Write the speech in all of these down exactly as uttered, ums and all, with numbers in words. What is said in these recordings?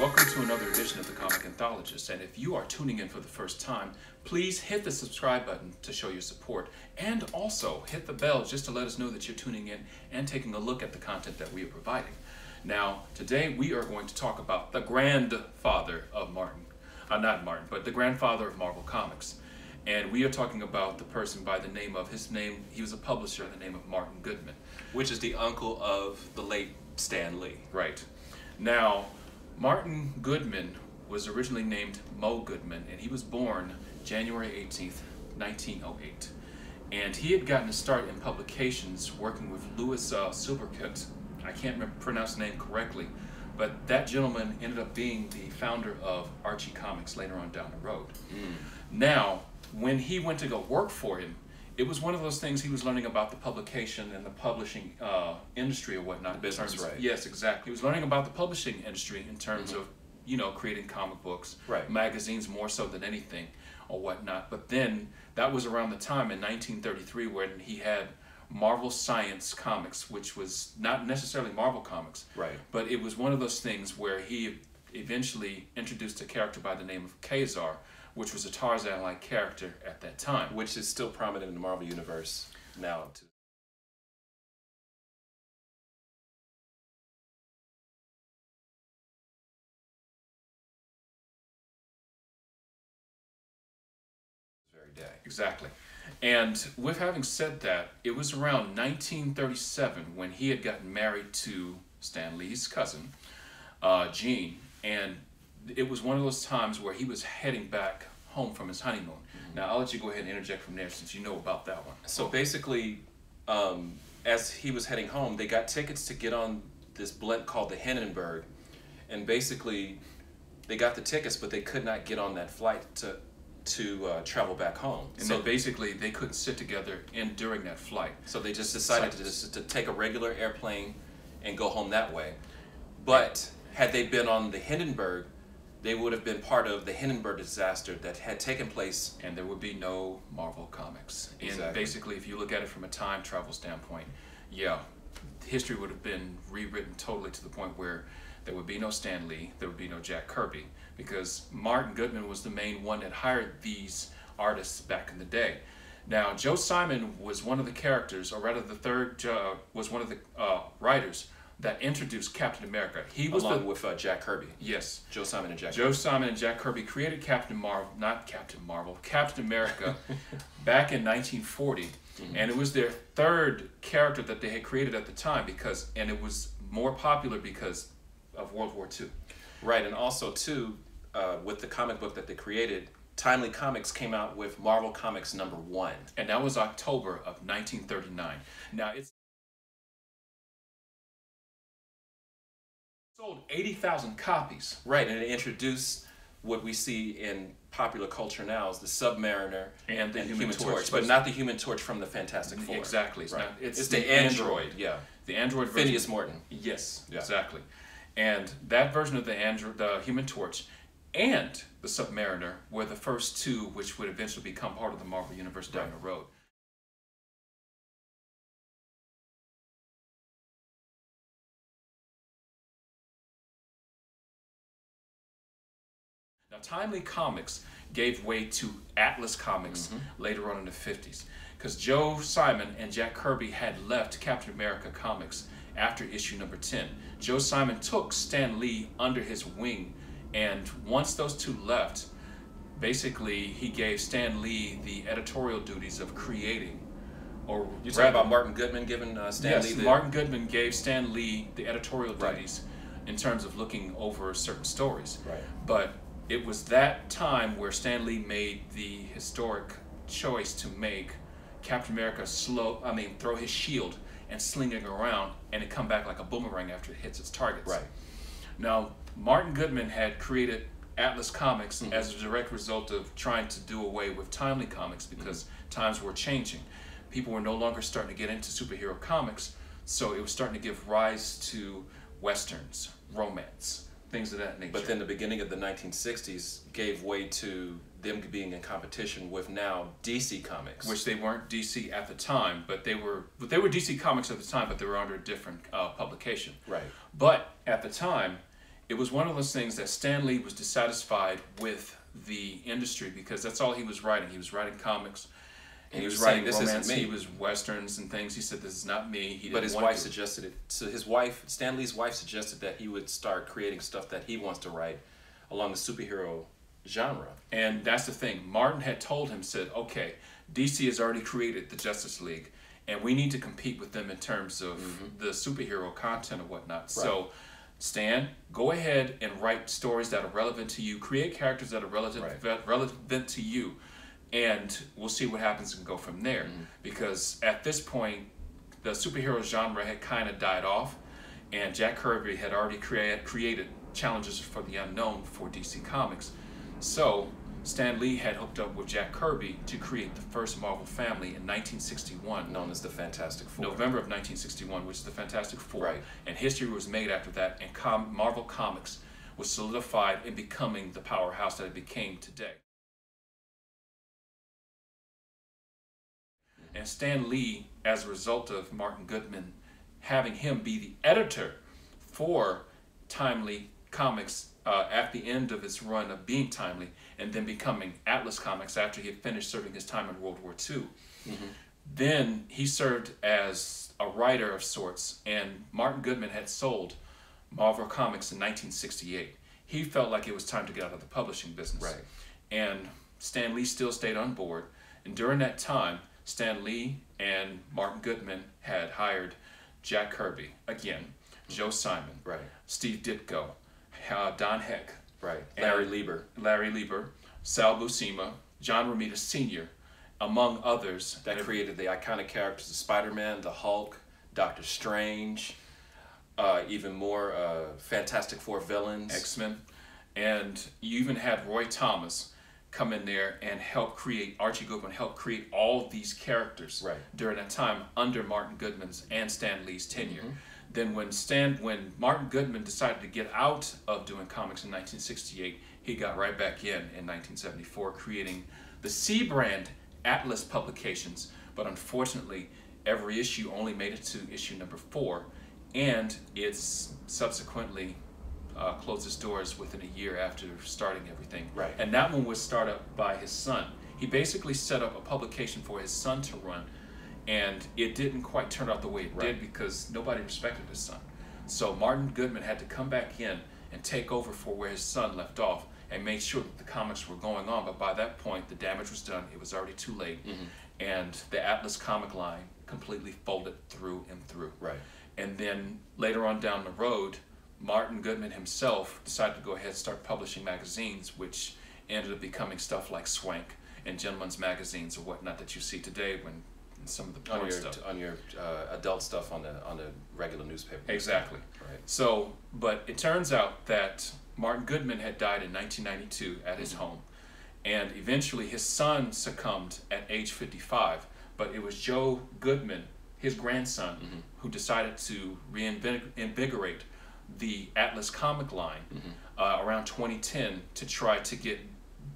Welcome to another edition of The Comic Anthologist, and if you are tuning in for the first time, please hit the subscribe button to show your support, and also hit the bell just to let us know that you're tuning in and taking a look at the content that we are providing. Now, today we are going to talk about the grandfather of Martin, uh, not Martin, but the grandfather of Marvel Comics. And we are talking about the person by the name of, his name, he was a publisher, the name of Martin Goodman. Which is the uncle of the late Stan Lee. Right. Now, Martin Goodman was originally named Mo Goodman, and he was born January eighteenth, nineteen oh eight. And he had gotten a start in publications working with Louis uh, Silberkut. I can't remember, pronounce the name correctly, but that gentleman ended up being the founder of Archie Comics later on down the road. Mm. Now, when he went to go work for him, it was one of those things he was learning about the publication and the publishing uh, industry or whatnot. Business, right. Yes, exactly. He was learning about the publishing industry in terms mm-hmm. of, you know, creating comic books, right. magazines more so than anything or whatnot. But then that was around the time in nineteen thirty-three when he had Marvel Science Comics, which was not necessarily Marvel Comics, right. but it was one of those things where he eventually introduced a character by the name of Ka-Zar, which was a Tarzan-like character at that time. Which is still prominent in the Marvel Universe now. Very day. Exactly. And with having said that, it was around nineteen thirty-seven when he had gotten married to Stan Lee's cousin, uh, Gene, and it was one of those times where he was heading back home from his honeymoon. Mm-hmm. Now, I'll let you go ahead and interject from there since you know about that one. So basically, um, as he was heading home, they got tickets to get on this blimp called the Hindenburg. And basically, they got the tickets, but they could not get on that flight to to uh, travel back home. And so they, basically, they couldn't sit together in during that flight. So they just decided to, just, to take a regular airplane and go home that way. But had they been on the Hindenburg, they would have been part of the Hindenburg disaster that had taken place, and there would be no Marvel Comics. Exactly. And basically, if you look at it from a time travel standpoint, yeah, history would have been rewritten totally to the point where there would be no Stan Lee, there would be no Jack Kirby, because Martin Goodman was the main one that hired these artists back in the day. Now, Joe Simon was one of the characters, or rather the third, uh, was one of the uh, writers that introduced Captain America. He was along the, with uh, Jack Kirby. Yes, Joe Simon and Jack. Joe Kirby. Simon and Jack Kirby created Captain Marvel, not Captain Marvel, Captain America, back in nineteen forty, mm-hmm. and it was their third character that they had created at the time because, and it was more popular because of World War Two. Right, and also too, uh, with the comic book that they created, Timely Comics came out with Marvel Comics number one, and that was October of nineteen thirty-nine. Now it's sold eighty thousand copies. Right, and it introduced what we see in popular culture now is the Sub-Mariner and the and Human, Human Torch, Torch, but not the Human Torch from the Fantastic Four. Exactly. Right. Now, it's, it's the, the Android. Android. Yeah. The Android version. Phineas Morton. Yes, yeah. Exactly. And that version of the Android, the Human Torch and the Sub-Mariner were the first two which would eventually become part of the Marvel Universe down right. the road. Now, Timely Comics gave way to Atlas Comics mm-hmm. later on in the fifties, because Joe Simon and Jack Kirby had left Captain America Comics after issue number ten. Joe Simon took Stan Lee under his wing, and once those two left, basically he gave Stan Lee the editorial duties of creating. Or you're talking about Martin Goodman giving uh, Stan yes, Lee the... Martin Goodman gave Stan Lee the editorial duties right. in terms of looking over certain stories. Right. But it was that time where Stan Lee made the historic choice to make Captain America slow, I mean, throw his shield and sling it around and it come back like a boomerang after it hits its targets. Right. Now, Martin Goodman had created Atlas Comics mm-hmm. as a direct result of trying to do away with Timely Comics because mm-hmm. times were changing. People were no longer starting to get into superhero comics, so it was starting to give rise to westerns, romance, things of that nature. But then the beginning of the nineteen sixties gave way to them being in competition with now D C Comics, which they weren't D C at the time, but they were. But they were D C Comics at the time, but they were under a different uh, publication. Right. But at the time, it was one of those things that Stan Lee was dissatisfied with the industry, because that's all he was writing. He was writing comics. And he was writing this isn't me. He was westerns and things. He said, this is not me. He didn't but his want wife to. suggested it. So his wife, Stan Lee's wife, suggested that he would start creating stuff that he wants to write along the superhero genre. And that's the thing. Martin had told him, said, okay, D C has already created the Justice League, and we need to compete with them in terms of mm-hmm. the superhero content and whatnot. Right. So Stan, go ahead and write stories that are relevant to you. Create characters that are relevant, right. relevant to you. And we'll see what happens and go from there. Mm-hmm. Because at this point, the superhero genre had kind of died off, and Jack Kirby had already crea created Challenges for the Unknown for D C Comics. So Stan Lee had hooked up with Jack Kirby to create the first Marvel family in nineteen sixty-one. Known as the Fantastic Four. November of nineteen sixty-one, which is the Fantastic Four. Right. And history was made after that, and com Marvel Comics was solidified in becoming the powerhouse that it became today. And Stan Lee, as a result of Martin Goodman, having him be the editor for Timely Comics uh, at the end of its run of being Timely, and then becoming Atlas Comics after he had finished serving his time in World War Two. Mm-hmm. Then he served as a writer of sorts, and Martin Goodman had sold Marvel Comics in nineteen sixty-eight. He felt like it was time to get out of the publishing business. Right. And Stan Lee still stayed on board, and during that time, Stan Lee and Martin Goodman had hired Jack Kirby, again, Joe Simon, right. Steve Ditko, uh, Don Heck, right. Larry Lieber, Larry Lieber, Sal Buscema, John Romita Senior, among others. That and created the iconic characters of Spider-Man, the Hulk, Doctor Strange, uh, even more uh, Fantastic Four villains. X-Men. And you even had Roy Thomas come in there and help create, Archie Goodwin help create all these characters right. during that time under Martin Goodman's and Stan Lee's tenure. Mm-hmm. Then when Stan, when Martin Goodman decided to get out of doing comics in nineteen sixty-eight, he got right back in in nineteen seventy-four, creating the C brand Atlas Publications, but unfortunately every issue only made it to issue number four, and it's subsequently Uh, closed its doors within a year after starting everything. Right. And that one was started up by his son. He basically set up a publication for his son to run, and it didn't quite turn out the way it right. did because nobody respected his son. So Martin Goodman had to come back in and take over for where his son left off and make sure that the comics were going on. But by that point, the damage was done. It was already too late. Mm-hmm. And the Atlas comic line completely folded through and through. Right. And then later on down the road, Martin Goodman himself decided to go ahead and start publishing magazines, which ended up becoming stuff like Swank and Gentleman's Magazines or whatnot that you see today when some of the porn on your, stuff. On your uh, adult stuff on the, on the regular newspaper. Exactly. Right. So, but it turns out that Martin Goodman had died in nineteen ninety-two at his mm-hmm. home, and eventually his son succumbed at age fifty-five, but it was Joe Goodman, his grandson, mm-hmm. who decided to reinvigorate the Atlas comic line mm-hmm. uh, around twenty ten to try to get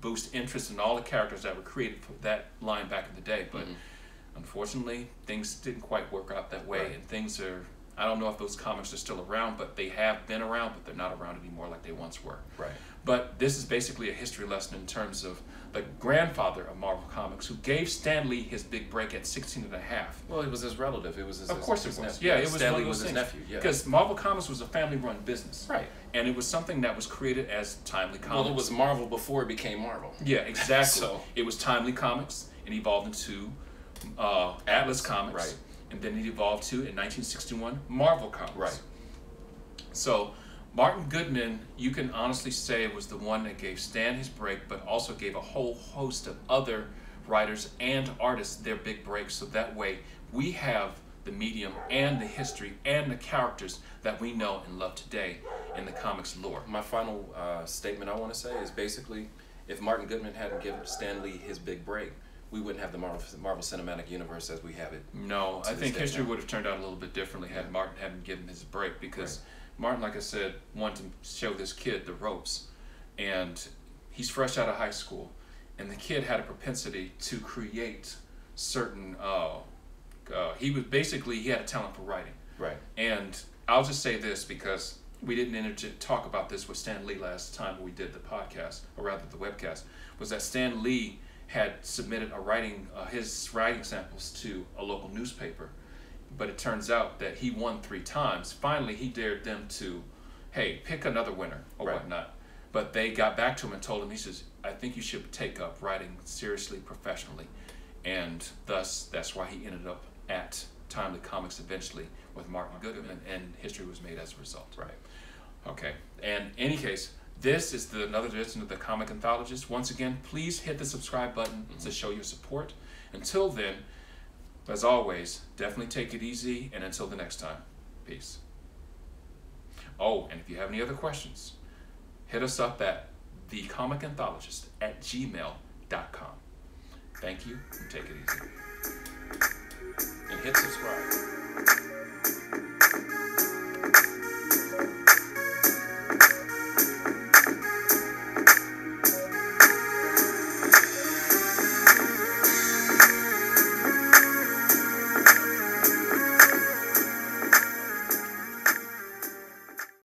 boost interest in all the characters that were created for that line back in the day, but mm-hmm. unfortunately things didn't quite work out that way, right. and things are, I don't know if those comics are still around, but they have been around, but they're not around anymore like they once were. Right. But this is basically a history lesson in terms of the grandfather of Marvel Comics, who gave Stan Lee his big break at sixteen and a half. Well, it was his relative. It was his nephew. Of course it was. Yeah, it was Stan Lee was his nephew. Because Marvel Comics was a family-run business. Right. And it was something that was created as Timely Comics. Well, it was Marvel before it became Marvel. Yeah, exactly. So it was Timely Comics, and evolved into uh, Atlas Comics. Right. And then it evolved to, in nineteen sixty-one, Marvel Comics. Right. So Martin Goodman, you can honestly say, was the one that gave Stan his break, but also gave a whole host of other writers and artists their big breaks, so that way we have the medium and the history and the characters that we know and love today in the comics lore. My final uh, statement I want to say is basically, if Martin Goodman hadn't given Stan Lee his big break, we wouldn't have the Marvel, Marvel Cinematic Universe as we have it. No, I think history now. would have turned out a little bit differently had yeah. Martin hadn't given his break, because right. Martin, like I said, wanted to show this kid the ropes, and he's fresh out of high school, and the kid had a propensity to create certain, uh, uh, he was basically, he had a talent for writing. Right. And I'll just say this, because we didn't enter talk about this with Stan Lee last time we did the podcast, or rather the webcast, was that Stan Lee had submitted a writing, uh, his writing samples to a local newspaper, but it turns out that he won three times. Finally, he dared them to, hey, pick another winner or right. whatnot. But they got back to him and told him, he says, I think you should take up writing seriously, professionally. And thus, that's why he ended up at Timely Comics eventually with Martin Goodman, and history was made as a result. Right. Okay. And in any case, this is the, another edition of The Comic Anthologist. Once again, please hit the subscribe button mm-hmm. to show your support. Until then, as always, definitely take it easy, and until the next time, peace. Oh, and if you have any other questions, hit us up at the comic anthologist at gmail dot com. Thank you, and take it easy. And hit subscribe.